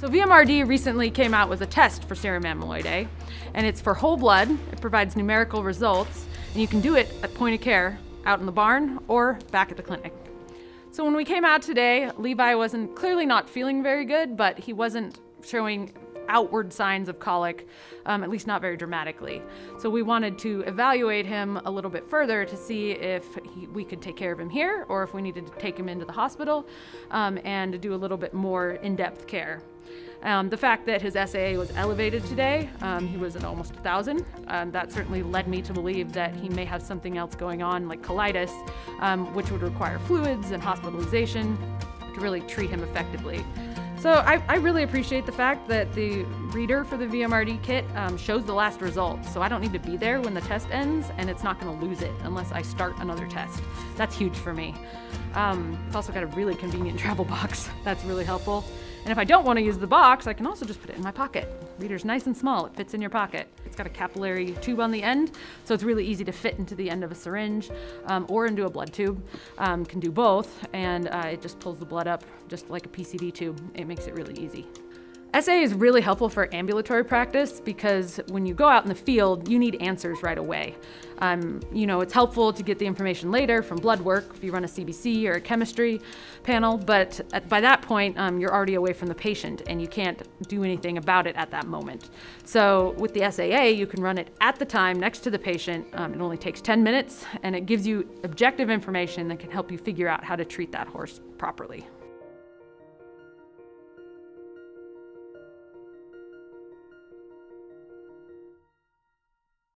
So VMRD recently came out with a test for serum amyloid A, and it's for whole blood. It provides numerical results, and you can do it at point of care, out in the barn, or back at the clinic. So when we came out today, Levi wasn't clearly not feeling very good, but he wasn't showing outward signs of colic, at least not very dramatically. So we wanted to evaluate him a little bit further to see if we could take care of him here, or if we needed to take him into the hospital and do a little bit more in-depth care. The fact that his SAA was elevated today, he was at almost 1,000, that certainly led me to believe that he may have something else going on, like colitis, which would require fluids and hospitalization to really treat him effectively. So I really appreciate the fact that the reader for the VMRD kit shows the last result, so I don't need to be there when the test ends, and it's not going to lose it unless I start another test. That's huge for me. It's also got a really convenient travel box. That's really helpful. And if I don't want to use the box, I can also just put it in my pocket. Reader's nice and small, it fits in your pocket. It's got a capillary tube on the end, so it's really easy to fit into the end of a syringe or into a blood tube. Can do both, and it just pulls the blood up just like a PCD tube. It makes it really easy. SA is really helpful for ambulatory practice because when you go out in the field, you need answers right away. You know, it's helpful to get the information later from blood work if you run a CBC or a chemistry panel, but by that point, you're already away from the patient and you can't do anything about it at that moment. So with the SAA, you can run it at the time next to the patient. It only takes 10 minutes and it gives you objective information that can help you figure out how to treat that horse properly.